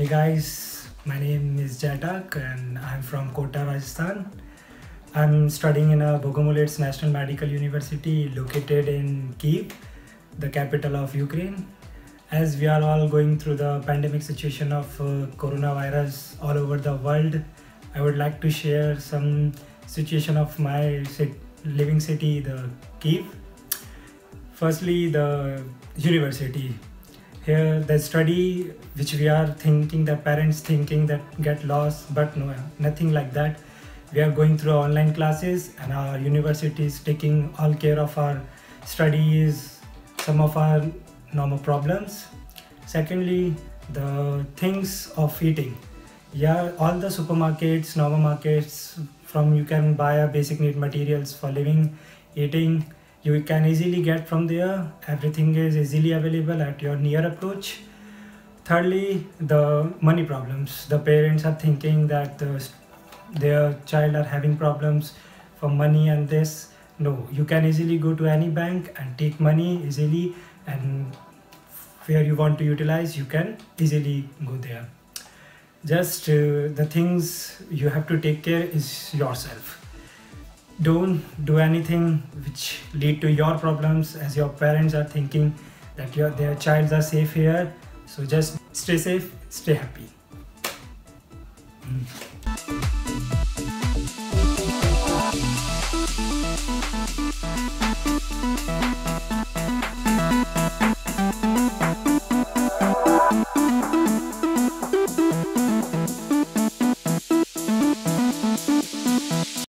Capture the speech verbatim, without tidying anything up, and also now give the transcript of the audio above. Hey guys, my name is Jaitak and I'm from Kota, Rajasthan. I'm studying in a Bogomolets National Medical University located in Kyiv, the capital of Ukraine. As we are all going through the pandemic situation of uh, coronavirus all over the world, I would like to share some situation of my living city, the Kyiv. Firstly, the university. Here the study which we are thinking, the parents thinking that get lost, but no, nothing like that. We are going through online classes and our university is taking all care of our studies, some of our normal problems. Secondly, the things of eating. Yeah, all the supermarkets, normal markets, from you can buy a basic need materials for living, eating. You can easily get from there. Everything is easily available at your near approach. Thirdly, the money problems. The parents are thinking that the, their child are having problems for money and this. No, you can easily go to any bank and take money easily, and where you want to utilize, you can easily go there. Just uh, the things you have to take care is yourself. Don't do anything which lead to your problems, as your parents are thinking that your their childs are safe here. So just stay safe, stay happy. Mm. We'll be right back.